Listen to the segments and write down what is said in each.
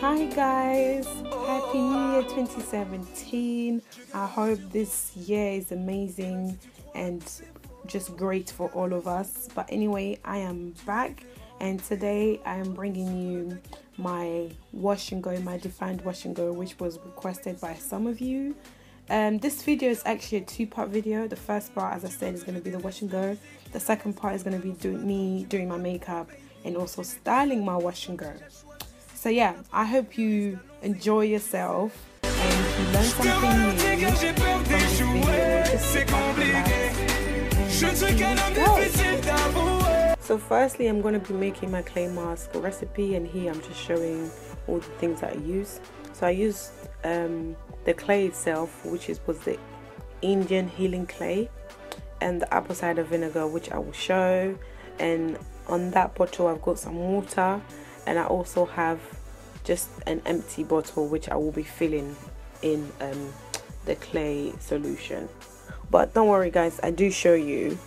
Hi guys, happy new year 2017. I hope this year is amazing and just great for all of us. But anyway, I am back and today I am bringing you my wash and go, my defined wash and go, which was requested by some of you. This video is actually a two-part video. The first part, as I said, is going to be the wash and go. The second part is going to be doing my makeup and also styling my wash and go. So yeah, I hope you enjoy yourself and you learn something new from this video. So firstly, I'm going to be making my clay mask recipe, and here I'm just showing all the things that I use. So I used the clay itself, which was the Indian healing clay, and the apple cider vinegar, which I will show. And on that bottle, I've got some water. And I also have just an empty bottle which I will be filling in the clay solution. But don't worry guys, I do show you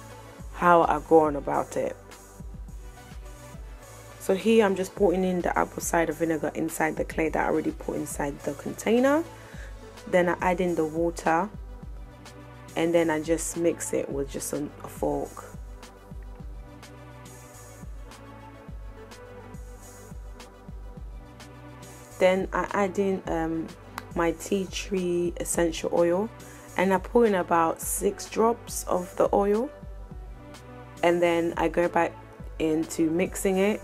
how I go on about it. So here I'm just putting in the apple cider vinegar inside the clay that I already put inside the container. Then I add in the water and then I just mix it with just a fork. Then I add in my tea tree essential oil, and I pour in about 6 drops of the oil, and then I go back into mixing it.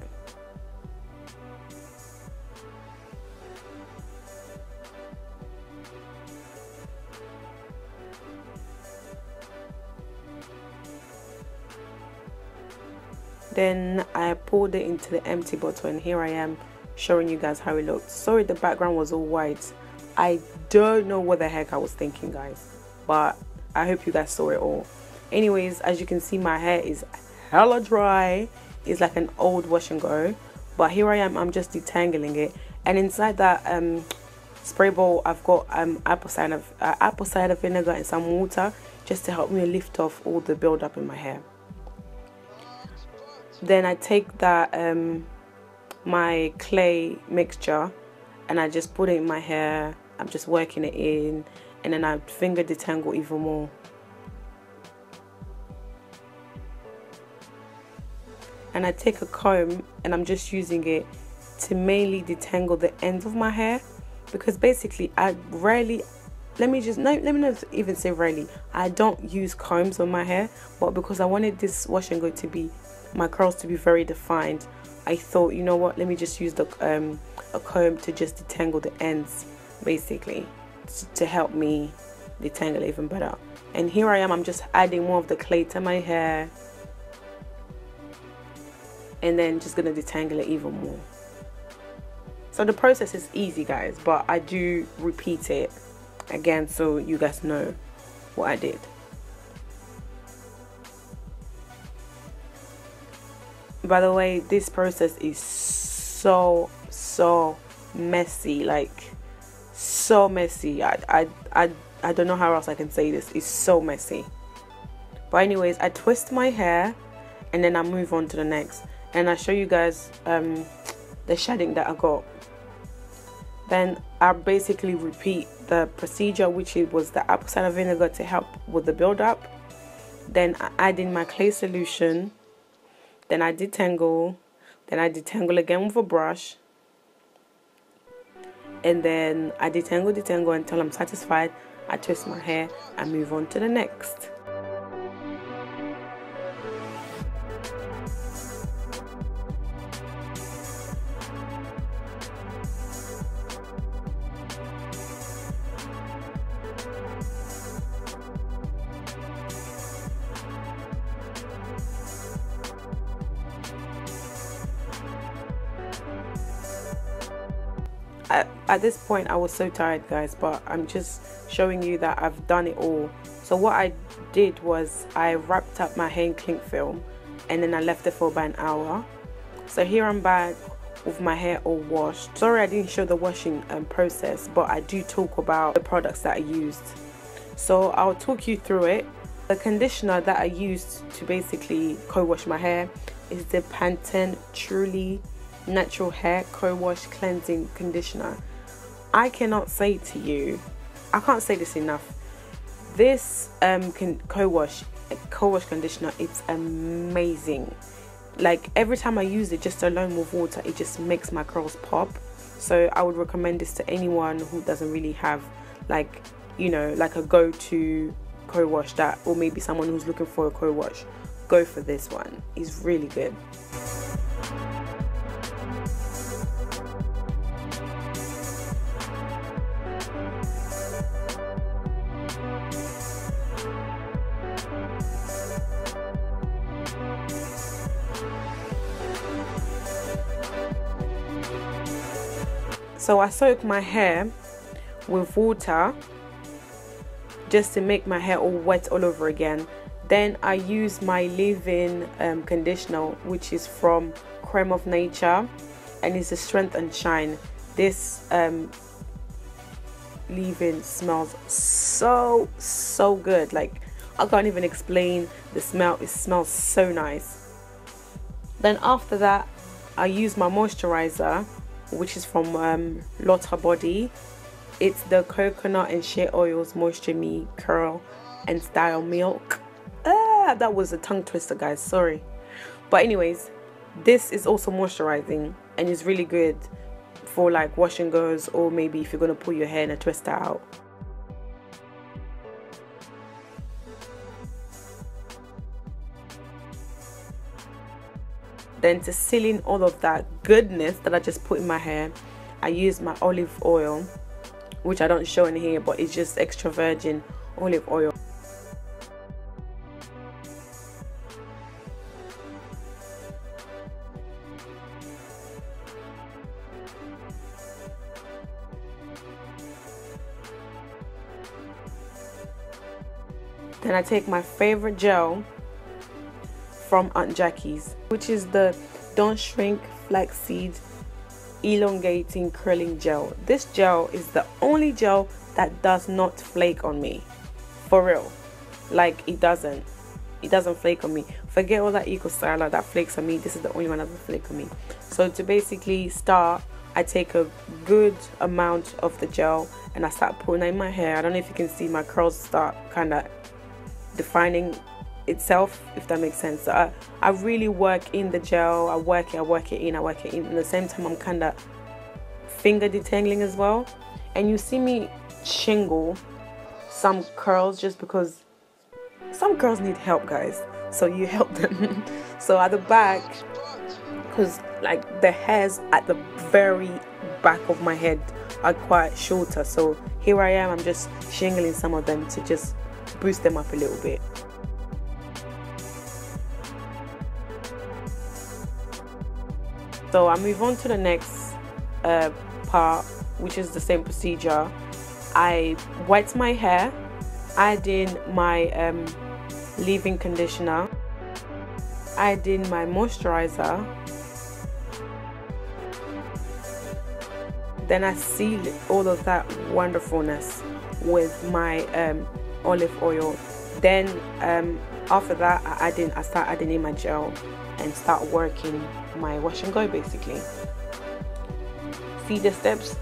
Then I poured it into the empty bottle, and here I am showing you guys how it looked. Sorry the background was all white. I don't know what the heck I was thinking guys, but I hope you guys saw it all. Anyways, as you can see, my hair is hella dry. It's like an old wash and go, but here I am, I'm just detangling it. And inside that spray bowl, I've got apple cider vinegar and some water just to help me lift off all the buildup in my hair. Then I take that my clay mixture and I just put it in my hair. I'm just working it in, and then I finger detangle even more. And I take a comb and I'm just using it to mainly detangle the ends of my hair, because basically I rarely, let me not even say rarely, I don't use combs on my hair, but because I wanted this wash and go to be, my curls to be very defined, I thought, you know what, let me just use the a comb to just detangle the ends, basically to help me detangle even better. And here I am, I'm just adding more of the clay to my hair and then just gonna detangle it even more. So the process is easy guys, but I do repeat it again so you guys know what I did. By the way, this process is so messy, like so messy. I don't know how else I can say this. It's so messy. But anyways, I twist my hair and then I move on to the next, and I show you guys the shading that I got. Then I basically repeat the procedure, which it was the apple cider vinegar to help with the build up. Then I add in my clay solution. Then I detangle, again with a brush, and then I detangle until I'm satisfied. I twist my hair and move on to the next. At this point I was so tired guys, but I'm just showing you that I've done it all. So what I did was I wrapped up my hair in cling film and then I left it for about an hour. So here I'm back with my hair all washed. Sorry I didn't show the washing process, but I do talk about the products that I used, so I'll talk you through it. The conditioner that I used to basically co-wash my hair is the Pantene Truly Natural Hair Co-Wash Cleansing Conditioner. I cannot say to you, I can't say this enough. This co-wash conditioner, it's amazing. Like every time I use it just alone with water, it just makes my curls pop. So I would recommend this to anyone who doesn't really have, like, you know, like a go-to co-wash, that, or maybe someone who's looking for a co-wash. Go for this one, it's really good. So I soak my hair with water just to make my hair all wet all over again. Then I use my leave-in conditioner, which is from Creme of Nature, and it's a Strength and Shine. This leave-in smells so good. Like, I can't even explain the smell. It smells so nice. Then after that, I use my moisturizer, which is from Lotta Body. It's the coconut and shea oils moisture me curl and style milk. That was a tongue twister, guys, sorry. But anyways, this is also moisturizing and is really good for like wash and goes, or maybe if you're gonna pull your hair in a twister out. Then to seal in all of that goodness that I just put in my hair, I use my olive oil, which I don't show in here, but it's just extra virgin olive oil. Then I take my favorite gel from Aunt Jackie's, which is the Don't Shrink Flaxseed Elongating Curling Gel. This gel is the only gel that does not flake on me, for real. Like, it doesn't flake on me. Forget all that eco-styler that flakes on me. This is the only one that doesn't flake on me. So to basically start, I take a good amount of the gel and I start putting it in my hair. I don't know if you can see, my curls start kind of defining itself, if that makes sense. So I really work in the gel. I work it in, and at the same time I'm kind of finger detangling as well. And you see me shingle some curls just because some curls need help, guys, so you help them. So at the back, because like the hairs at the very back of my head are quite shorter, so here I am, I'm just shingling some of them to just boost them up a little bit. So I move on to the next part, which is the same procedure. I wet my hair, add in my leave-in conditioner, add in my moisturizer, then I seal all of that wonderfulness with my olive oil. Then after that, I start adding in my gel and start working my wash and go, basically. See, the steps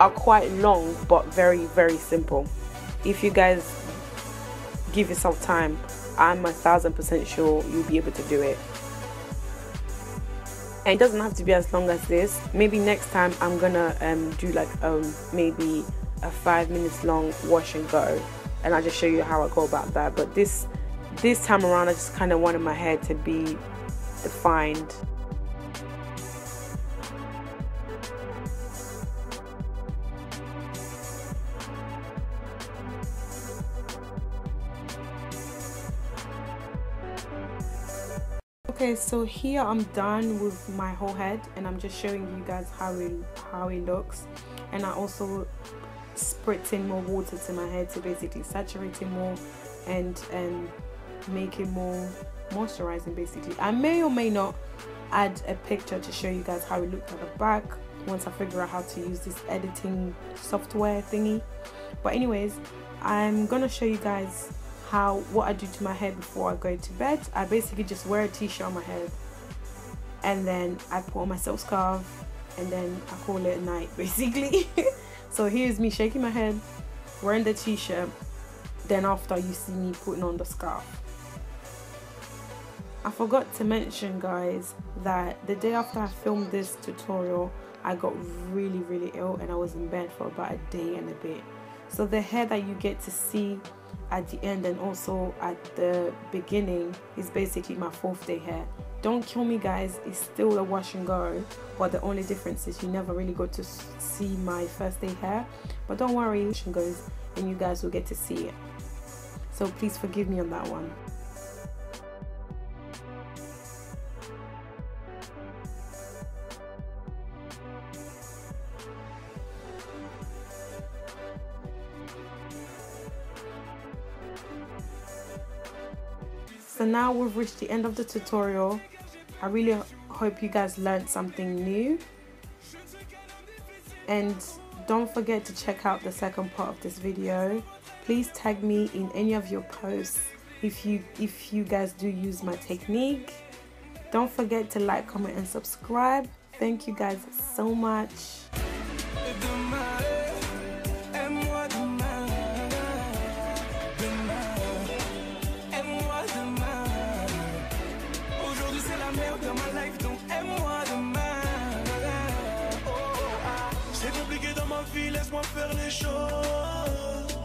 are quite long but very simple. If you guys give yourself time, I'm 1000% sure you'll be able to do it. And it doesn't have to be as long as this. Maybe next time I'm gonna do like maybe a 5 minutes long wash and go, and I'll just show you how I go about that. But this time around, I just kind of wanted my hair to be defined. Okay, so here I'm done with my whole head, and I'm just showing you guys how it looks. And I also spritzing more water to my hair to basically saturate it more and make it more moisturizing, basically. I may or may not add a picture to show you guys how it looked at the back once I figure out how to use this editing software thingy. But anyways, I'm gonna show you guys what I do to my hair before I go to bed. I basically just wear a t-shirt on my head and then I put on my silk scarf, and then I call it a night basically. So here's me shaking my head, wearing the t-shirt, then after you see me putting on the scarf. I forgot to mention, guys, that the day after I filmed this tutorial, I got really ill and I was in bed for about a day and a bit. So the hair that you get to see at the end and also at the beginning is basically my fourth day hair. Don't kill me, guys, it's still a wash and go, but the only difference is you never really got to see my first day hair. But don't worry, wash and goes, and you guys will get to see it. So please forgive me on that one. So now we've reached the end of the tutorial. I really hope you guys learned something new, and don't forget to check out the second part of this video. Please tag me in any of your posts if you guys do use my technique. Don't forget to like, comment and subscribe. Thank you guys so much. Laisse-moi faire les choses.